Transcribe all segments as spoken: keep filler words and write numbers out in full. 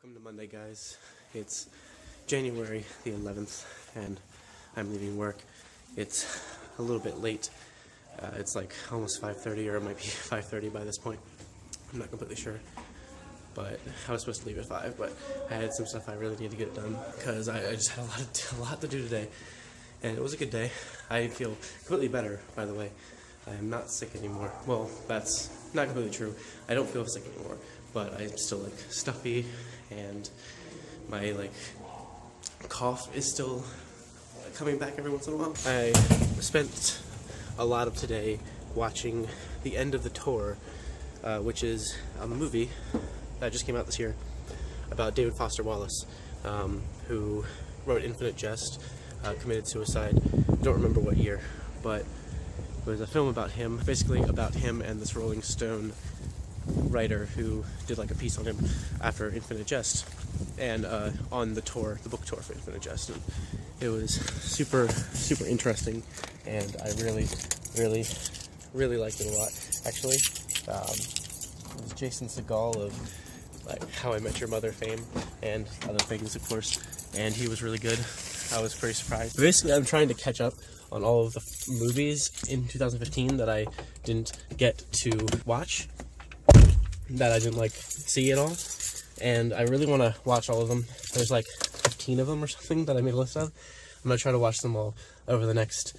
Welcome to Monday, guys. It's January the eleventh, and I'm leaving work. It's a little bit late. Uh, it's like almost five thirty, or it might be five thirty by this point. I'm not completely sure, but I was supposed to leave at five, but I had some stuff I really need to get done, because I, I just had a lot, of, a lot to do today, and it was a good day. I feel completely better, by the way. I am not sick anymore. Well, that's not completely true. I don't feel sick anymore, but I'm still, like, stuffy, and my, like, cough is still coming back every once in a while. I spent a lot of today watching The End of the Tour, uh, which is a movie that just came out this year about David Foster Wallace, um, who wrote Infinite Jest, uh, committed suicide. I don't remember what year, but it was a film about him, basically about him and this Rolling Stone writer who did like a piece on him after Infinite Jest, and uh, on the tour, the book tour for Infinite Jest, and it was super, super interesting, and I really, really, really liked it a lot, actually. Um, it was Jason Segel of like How I Met Your Mother fame, and other things, of course, and he was really good. I was pretty surprised. Basically, I'm trying to catch up on all of the f movies in two thousand fifteen that I didn't get to watch, that I didn't, like, see at all, and I really want to watch all of them. There's, like, fifteen of them or something that I made a list of. I'm going to try to watch them all over the next,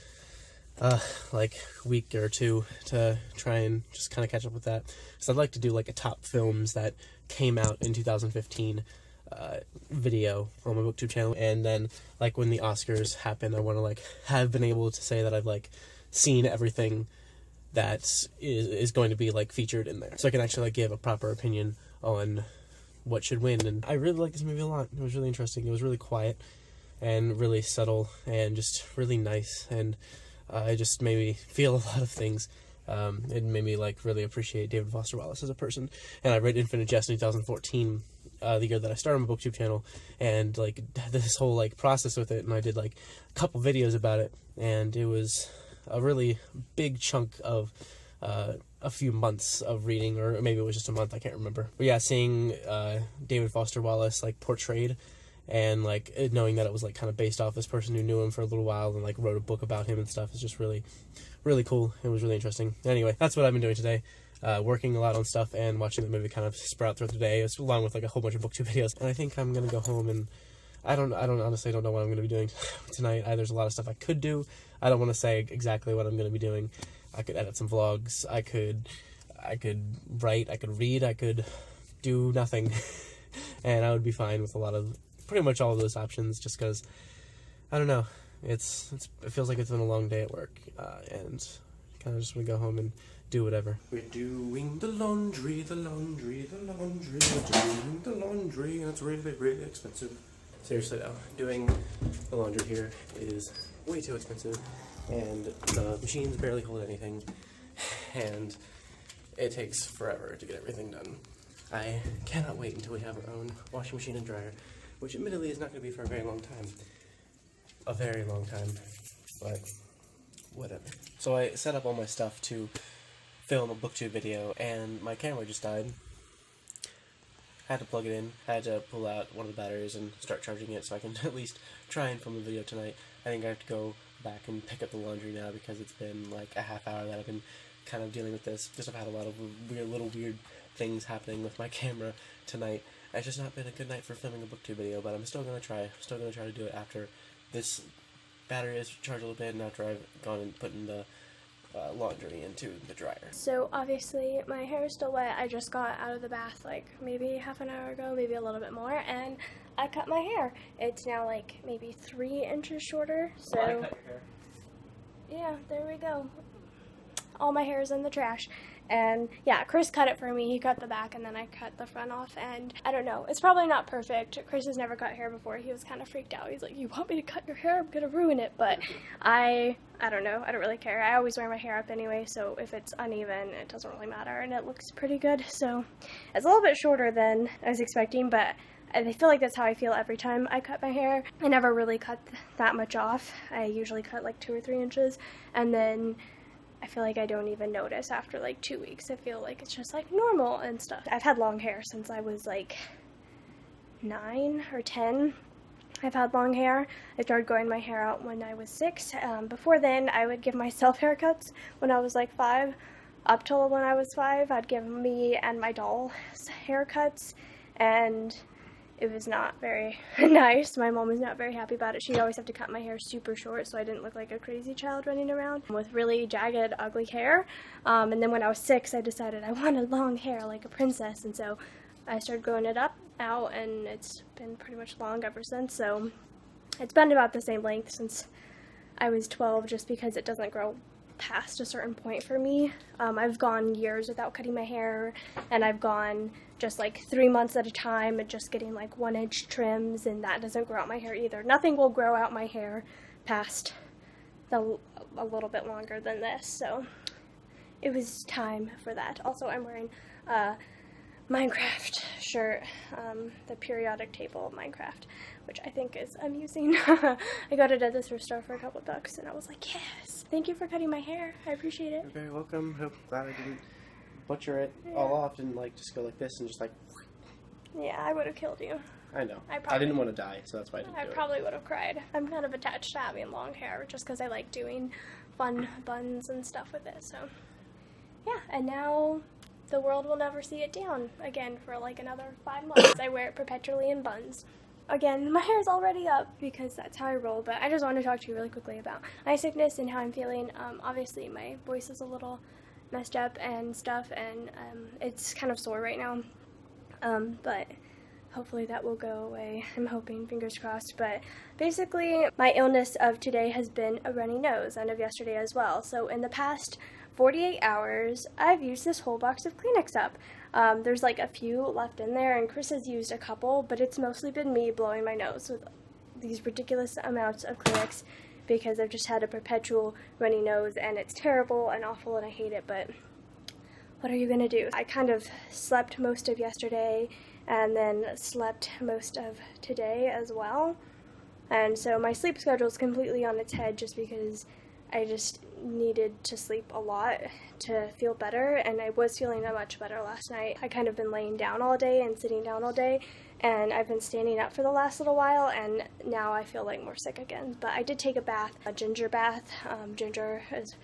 uh, like, week or two to try and just kind of catch up with that. So I'd like to do, like, a top films that came out in two thousand fifteen uh, video on my BookTube channel, and then, like, when the Oscars happen, I want to, like, have been able to say that I've, like, seen everything that is, is going to be, like, featured in there. So I can actually, like, give a proper opinion on what should win. And I really liked this movie a lot. It was really interesting. It was really quiet and really subtle and just really nice. And uh, it just made me feel a lot of things. Um, it made me, like, really appreciate David Foster Wallace as a person. And I read Infinite Jest in two thousand fourteen, uh, the year that I started my BookTube channel. And, like, this whole, like, process with it. And I did, like, a couple videos about it. And it was a really big chunk of uh, a few months of reading, or maybe it was just a month, I can't remember. But yeah, seeing uh, David Foster Wallace, like, portrayed, and, like, knowing that it was, like, kind of based off this person who knew him for a little while and, like, wrote a book about him and stuff is just really, really cool. It was really interesting. Anyway, that's what I've been doing today. Uh, working a lot on stuff and watching the movie kind of sprout throughout the day, along with, like, a whole bunch of BookTube videos. And I think I'm gonna go home and I don't, I don't honestly don't know what I'm going to be doing tonight. I, there's a lot of stuff I could do. I don't want to say exactly what I'm going to be doing. I could edit some vlogs. I could, I could write. I could read. I could do nothing. And I would be fine with a lot of, pretty much all of those options, just because, I don't know, it's, it's, it feels like it's been a long day at work. Uh, and kind of just want to go home and do whatever. We're doing the laundry, the laundry, the laundry, we're doing the laundry, and it's really, really expensive. Seriously though, doing the laundry here is way too expensive, and the machines barely hold anything, and it takes forever to get everything done. I cannot wait until we have our own washing machine and dryer, which admittedly is not going to be for a very long time. A very long time, but whatever. So I set up all my stuff to film a BookTube video, and my camera just died. I had to plug it in, I had to pull out one of the batteries and start charging it so I can at least try and film a video tonight. I think I have to go back and pick up the laundry now, because it's been like a half hour that I've been kind of dealing with this. Just I've had a lot of weird, little weird things happening with my camera tonight. It's just not been a good night for filming a BookTube video, but I'm still going to try. I'm still going to try to do it after this battery is charged a little bit, and after I've gone and put in the uh, laundry into the dryer. So obviously my hair is still wet. I just got out of the bath like maybe half an hour ago, maybe a little bit more, and I cut my hair. It's now like maybe three inches shorter, so I cut your hair. Yeah, there we go. All my hair is in the trash. And yeah, Chris cut it for me. He cut the back, and then I cut the front off, and I don't know, it's probably not perfect. Chris has never cut hair before. He was kind of freaked out. He's like, you want me to cut your hair? I'm gonna ruin it. But I I don't know, I don't really care. I always wear my hair up anyway, so if it's uneven, it doesn't really matter, and it looks pretty good. So it's a little bit shorter than I was expecting, but I feel like that's how I feel every time I cut my hair. I never really cut that much off. I usually cut like two or three inches, and then I feel like I don't even notice after like two weeks. I feel like it's just like normal and stuff. I've had long hair since I was like nine or ten. I've had long hair. I started growing my hair out when I was six. Um, before then, I would give myself haircuts when I was like five. Up till when I was five, I'd give me and my doll haircuts, and it was not very nice. My mom was not very happy about it. She'd always have to cut my hair super short so I didn't look like a crazy child running around with really jagged, ugly hair. Um, and then when I was six, I decided I wanted long hair like a princess, and so I started growing it up out, and it's been pretty much long ever since. So it's been about the same length since I was twelve, just because it doesn't grow past a certain point for me. Um, I've gone years without cutting my hair, and I've gone just like three months at a time and just getting like one inch trims, and that doesn't grow out my hair either. Nothing will grow out my hair past the, a little bit longer than this, so it was time for that. Also, I'm wearing a Minecraft shirt, um, the periodic table of Minecraft, which I think is amusing. I got it at the thrift store for a couple bucks, and I was like, yes, thank you for cutting my hair. I appreciate it. You're very welcome. Hope that I didn't butcher it yeah. all off and like just go like this and just like. Yeah, I would have killed you. I know. I, probably, I didn't want to die, so that's why I didn't I do probably it. would have cried. I'm kind of attached to having long hair just because I like doing fun buns and stuff with it. So, yeah, and now the world will never see it down again for like another five months. I wear it perpetually in buns. Again, my hair is already up because that's how I roll, but I just want to talk to you really quickly about my sickness and how I'm feeling. Um, obviously, my voice is a little messed up and stuff, and um, it's kind of sore right now, um, but hopefully that will go away. I'm hoping, fingers crossed, but basically my illness of today has been a runny nose, and of yesterday as well. So in the past forty-eight hours, I've used this whole box of Kleenex up. Um, there's like a few left in there, and Chris has used a couple, but it's mostly been me blowing my nose with these ridiculous amounts of Kleenex because I've just had a perpetual runny nose, and it's terrible and awful and I hate it, but what are you gonna do? I kind of slept most of yesterday and then slept most of today as well, and so my sleep schedule is completely on its head just because I just needed to sleep a lot to feel better, and I was feeling much better last night. I kind of been laying down all day and sitting down all day, and I've been standing up for the last little while, and now I feel like more sick again. But I did take a bath, a ginger bath. Um, ginger is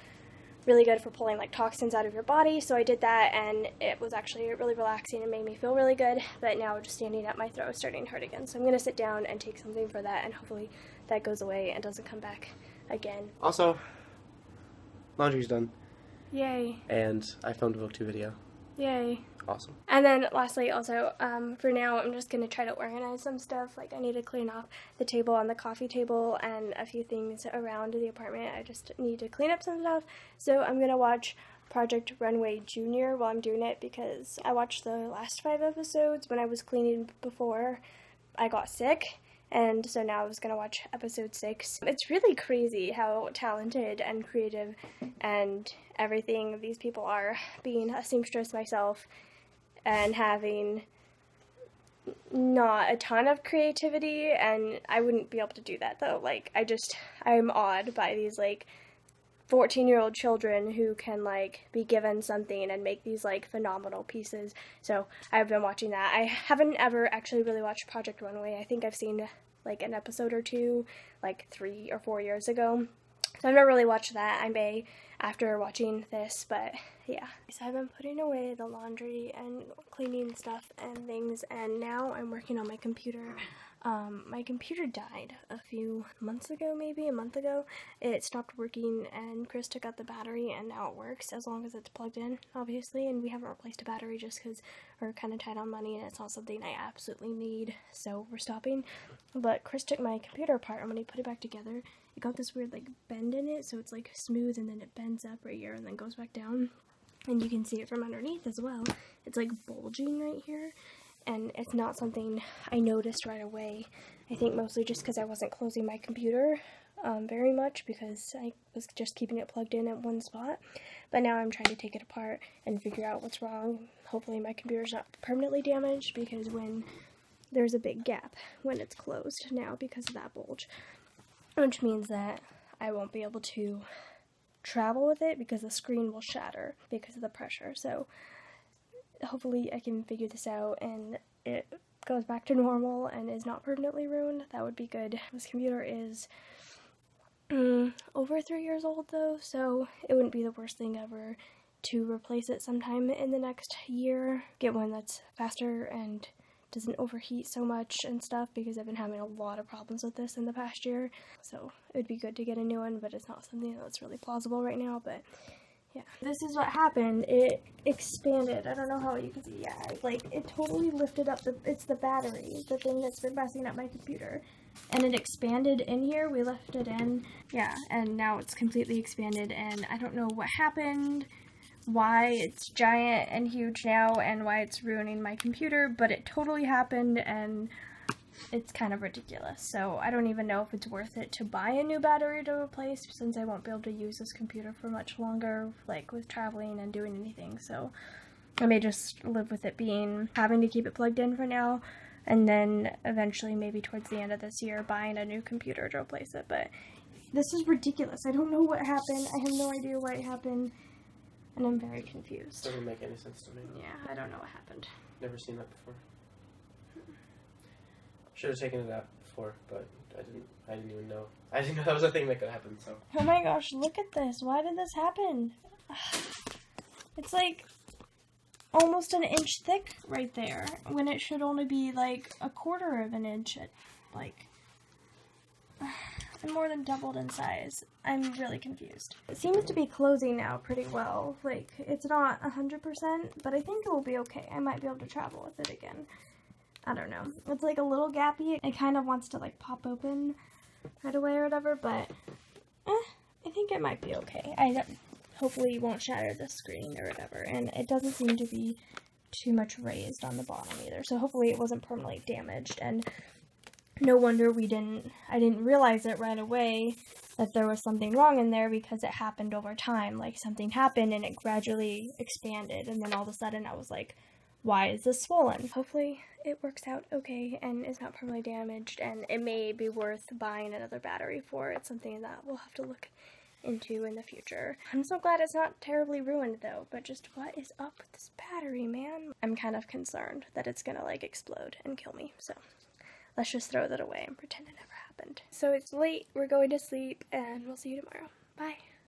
really good for pulling like toxins out of your body, so I did that, and it was actually really relaxing and made me feel really good. But now just standing up, my throat is starting to hurt again, so I'm gonna sit down and take something for that, and hopefully that goes away and doesn't come back again. Also, laundry's done. Yay. And I filmed a BookTube video. Yay. Awesome. And then lastly, also, um, for now, I'm just going to try to organize some stuff. Like, I need to clean off the table on the coffee table and a few things around the apartment. I just need to clean up some stuff. So I'm going to watch Project Runway Junior while I'm doing it, because I watched the last five episodes when I was cleaning before I got sick. And so now I was going to watch episode six. It's really crazy how talented and creative and everything these people are, being a seamstress myself and having not a ton of creativity, and I wouldn't be able to do that though. Like, I just, I'm awed by these like fourteen year old children who can like be given something and make these like phenomenal pieces. So I've been watching that. I haven't ever actually really watched Project Runway. I think I've seen like an episode or two like three or four years ago, so I've never really watched that. I may after watching this, but yeah. So I've been putting away the laundry and cleaning stuff and things, and now I'm working on my computer. Um, my computer died a few months ago, maybe a month ago. It stopped working, and Chris took out the battery, and now it works as long as it's plugged in, obviously, and we haven't replaced a battery just because we're kind of tight on money and it's not something I absolutely need, so we're stopping. But Chris took my computer apart, and when he put it back together, it got this weird like bend in it, so it's like smooth and then it bends up right here and then goes back down, and you can see it from underneath as well. It's like bulging right here. And it's not something I noticed right away. I think mostly just because I wasn't closing my computer um, very much, because I was just keeping it plugged in at one spot. But now I'm trying to take it apart and figure out what's wrong. Hopefully my computer's not permanently damaged, because when there's a big gap when it's closed now because of that bulge, which means that I won't be able to travel with it because the screen will shatter because of the pressure. So hopefully I can figure this out and it goes back to normal and is not permanently ruined, that would be good. This computer is mm, over three years old though, so it wouldn't be the worst thing ever to replace it sometime in the next year. Get one that's faster and doesn't overheat so much and stuff, because I've been having a lot of problems with this in the past year. So it would be good to get a new one, but it's not something that's really plausible right now, but yeah. This is what happened. It expanded. I don't know how you can see. Yeah, like it totally lifted up the, it's the battery, the thing that's been messing up my computer. And it expanded in here. We left it in. Yeah, and now it's completely expanded and I don't know what happened, why it's giant and huge now and why it's ruining my computer, but it totally happened and it's kind of ridiculous. So I don't even know if it's worth it to buy a new battery to replace, since I won't be able to use this computer for much longer, like with traveling and doing anything. So I may just live with it being, having to keep it plugged in for now, and then eventually maybe towards the end of this year buying a new computer to replace it. But this is ridiculous. I don't know what happened. I have no idea why it happened. And I'm very confused. Doesn't make any sense to me. Yeah, I don't know what happened. Never seen that before. Should have taken it out before, but I didn't. I didn't even know. I didn't know that was a thing that could happen. So. Oh my gosh! Look at this. Why did this happen? It's like almost an inch thick right there, when it should only be like a quarter of an inch. At, like. More than doubled in size. I'm really confused. It seems to be closing now pretty well. Like, it's not one hundred percent, but I think it will be okay. I might be able to travel with it again. I don't know. It's like a little gappy. It kind of wants to like pop open right away or whatever, but eh, I think it might be okay. I hopefully won't shatter the screen or whatever, and it doesn't seem to be too much raised on the bottom either, so hopefully it wasn't permanently damaged. And no wonder we didn't, I didn't realize it right away that there was something wrong in there, because it happened over time. Like, something happened and it gradually expanded, and then all of a sudden I was like, why is this swollen? Hopefully it works out okay and is not permanently damaged, and it may be worth buying another battery for. It's something that we'll have to look into in the future. I'm so glad it's not terribly ruined though, but just what is up with this battery, man? I'm kind of concerned that it's gonna like explode and kill me, so. Let's just throw that away and pretend it never happened. So it's late, we're going to sleep, and we'll see you tomorrow. Bye!